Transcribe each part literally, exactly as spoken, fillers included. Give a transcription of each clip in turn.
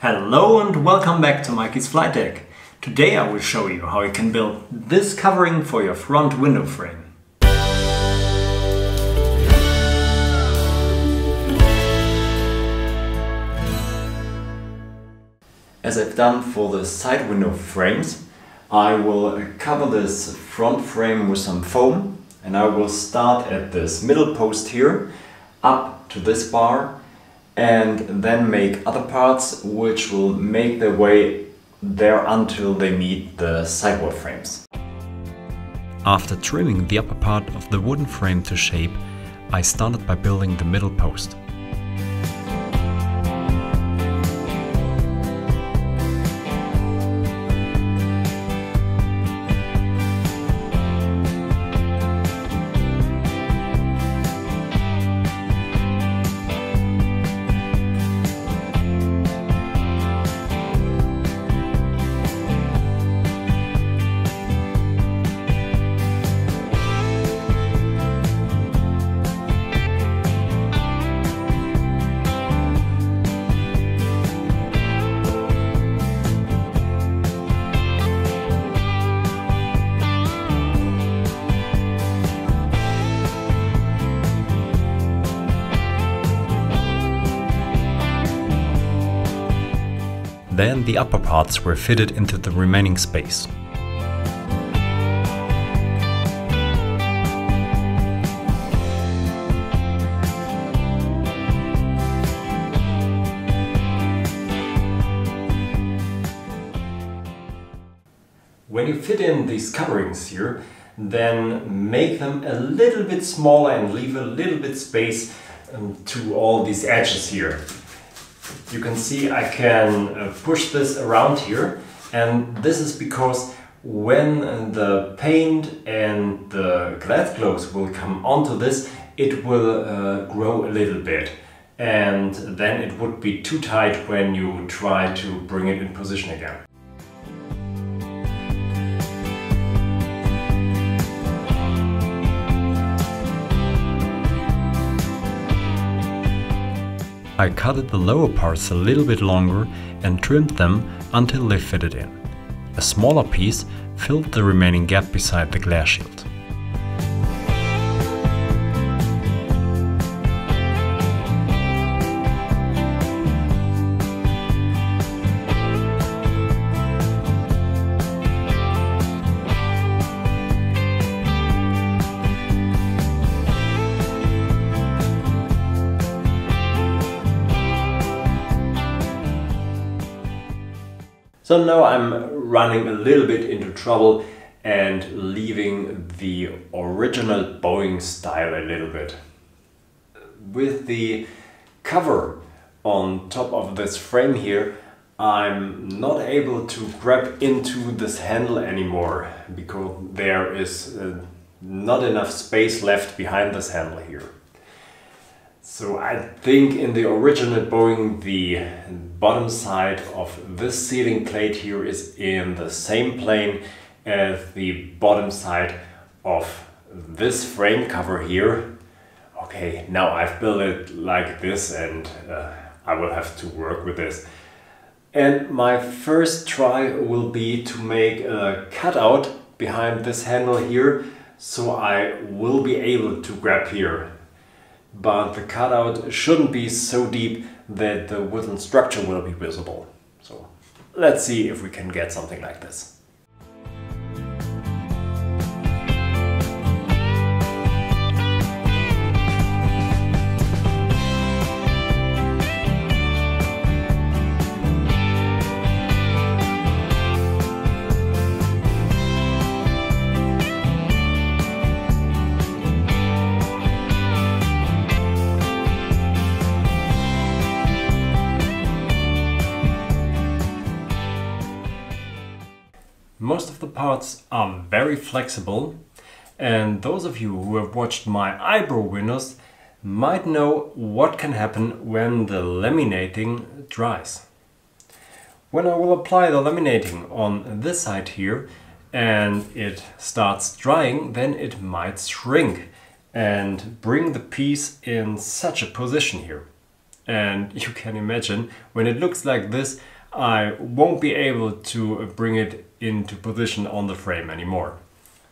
Hello and welcome back to Mikey's Flight Deck. Today I will show you how you can build this covering for your front window frame. As I've done for the side window frames, I will cover this front frame with some foam, and I will start at this middle post here up to this bar, and then make other parts which will make their way there until they meet the sidewall frames. After trimming the upper part of the wooden frame to shape, I started by building the middle post. Then the upper parts were fitted into the remaining space. When you fit in these coverings here, then make them a little bit smaller and leave a little bit space um, to all these edges here. You can see I can push this around here, and this is because when the paint and the glass will come onto this, it will uh, grow a little bit, and then it would be too tight when you try to bring it in position again. I cutted the lower parts a little bit longer and trimmed them until they fitted in. A smaller piece filled the remaining gap beside the glare shield. So now I'm running a little bit into trouble and leaving the original Boeing style a little bit. With the cover on top of this frame here, I'm not able to grab into this handle anymore because there is uh, not enough space left behind this handle here. So I think in the original Boeing the bottom side of this ceiling plate here is in the same plane as the bottom side of this frame cover here. Okay, now I've built it like this, and uh, I will have to work with this. And my first try will be to make a cutout behind this handle here, so I will be able to grab here. But the cutout shouldn't be so deep that the wooden structure will be visible. So let's see if we can get something like this. Most of the parts are very flexible, and those of you who have watched my eyebrow windows might know what can happen when the laminating dries. When I will apply the laminating on this side here and it starts drying, then it might shrink and bring the piece in such a position here. And you can imagine, when it looks like this, I won't be able to bring it into position on the frame anymore.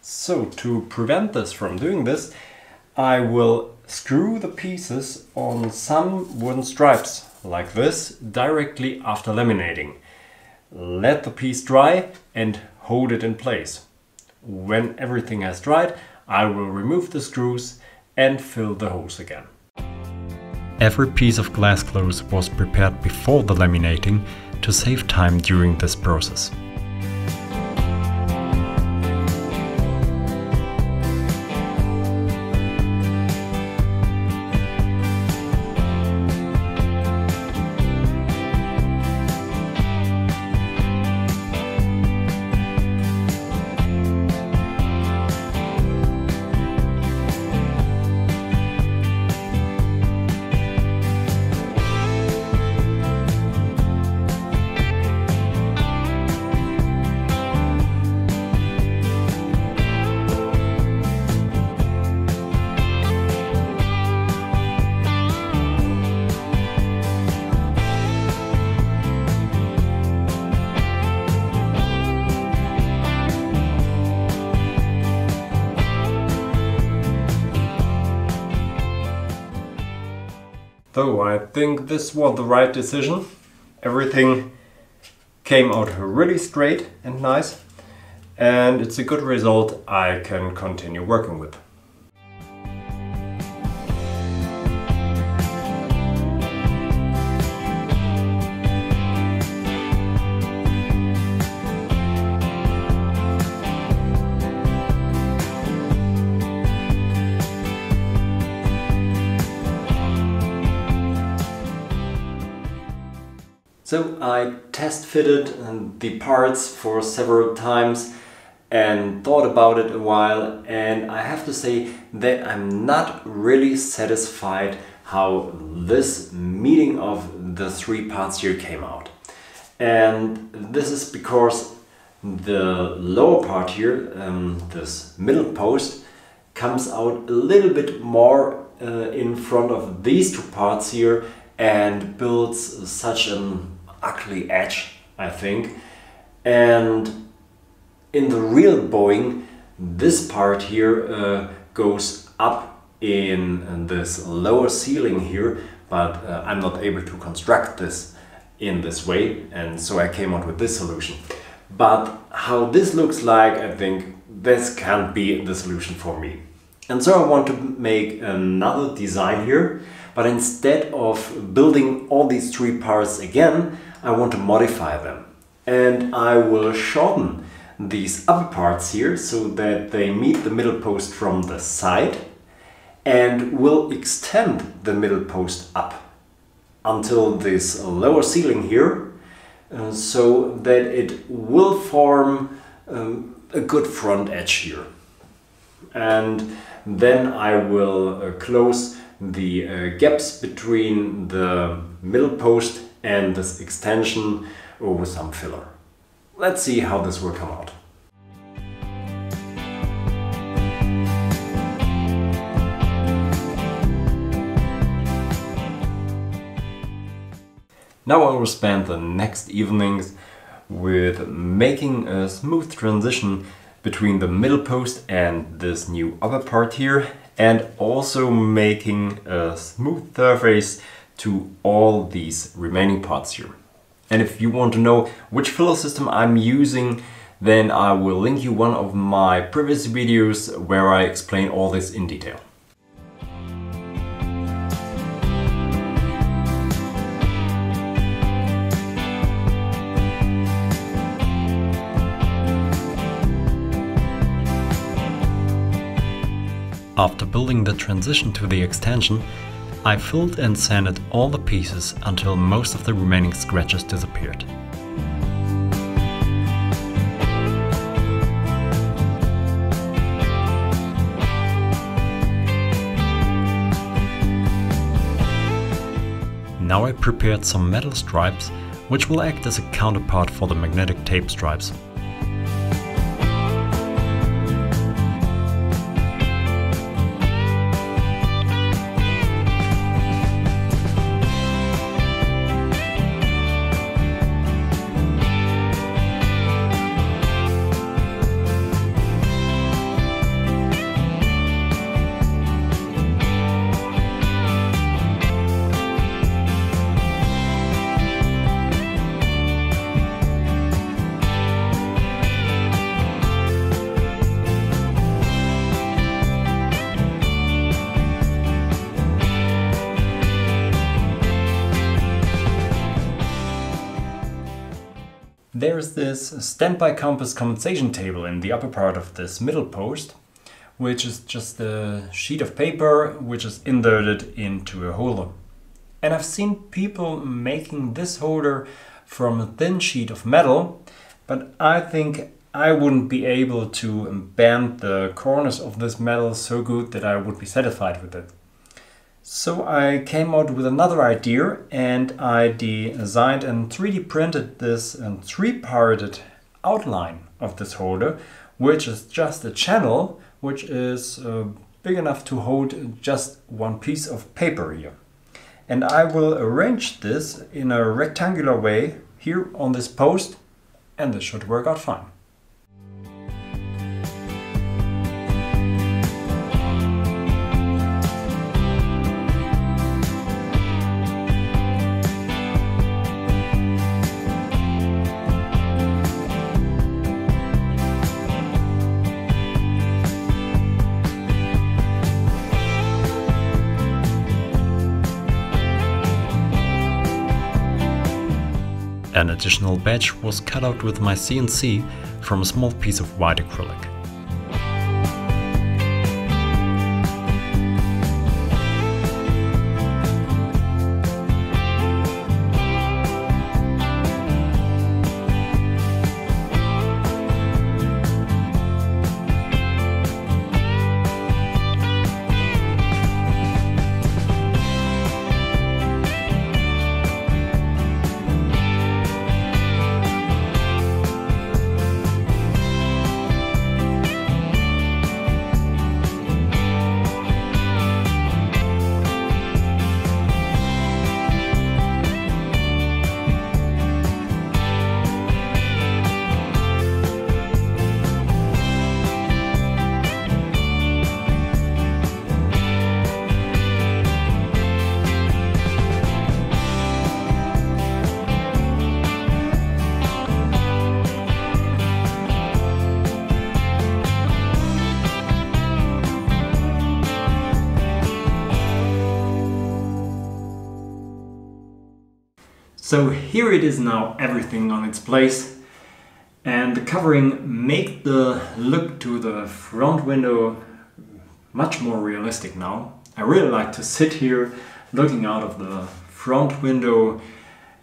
So to prevent this from doing this, I will screw the pieces on some wooden stripes like this directly after laminating. Let the piece dry and hold it in place. When everything has dried, I will remove the screws and fill the holes again. Every piece of glass close was prepared before the laminating to save time during this process. So I think this was the right decision. Everything came out really straight and nice, and it's a good result I can continue working with. So I test fitted the parts for several times and thought about it a while, and I have to say that I'm not really satisfied how this meeting of the three parts here came out. And this is because the lower part here, um, this middle post, comes out a little bit more uh, in front of these two parts here and builds such an ugly edge, I think. And in the real Boeing, this part here uh, goes up in this lower ceiling here, but uh, I'm not able to construct this in this way, and so I came up with this solution. But how this looks like, I think this can't be the solution for me. And so I want to make another design here, but instead of building all these three parts again, I want to modify them. And I will shorten these upper parts here so that they meet the middle post from the side, and will extend the middle post up until this lower ceiling here, uh, so that it will form um, a good front edge here. And then I will uh, close the uh, gaps between the middle post and this extension over some filler. Let's see how this will come out. Now I will spend the next evenings with making a smooth transition between the middle post and this new upper part here, and also making a smooth surface to all these remaining parts here. And if you want to know which filler system I'm using, then I will link you one of my previous videos where I explain all this in detail. After building the transition to the extension, I filled and sanded all the pieces until most of the remaining scratches disappeared. Now I prepared some metal stripes, which will act as a counterpart for the magnetic tape stripes. there is this standby compass compensation table in the upper part of this middle post, which is just a sheet of paper which is inserted into a holder. And I've seen people making this holder from a thin sheet of metal, but I think I wouldn't be able to bend the corners of this metal so good that I would be satisfied with it. So I came out with another idea, and I designed and three D printed this three-parted outline of this holder, which is just a channel which is uh, big enough to hold just one piece of paper here. And I will arrange this in a rectangular way here on this post, and this should work out fine. An additional batch was cut out with my C N C from a small piece of white acrylic. So here it is now, everything on its place, and the covering made the look to the front window much more realistic now. I really like to sit here looking out of the front window,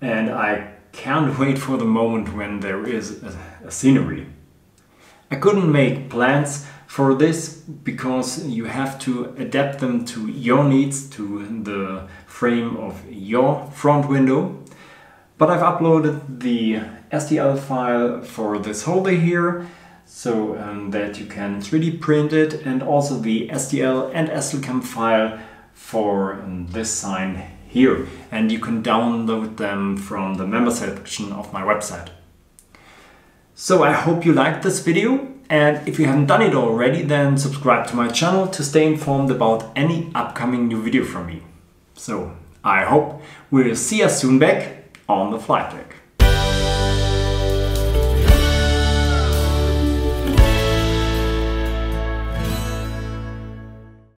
and I can't wait for the moment when there is a, a scenery. I couldn't make plans for this because you have to adapt them to your needs, to the frame of your front window. But I've uploaded the S T L file for this holder here, so um, that you can three D print it, and also the S T L and S T L CAM file for um, this sign here. And you can download them from the member section of my website. So I hope you liked this video, and if you haven't done it already, then subscribe to my channel to stay informed about any upcoming new video from me. So I hope we'll see you soon back on the flight deck.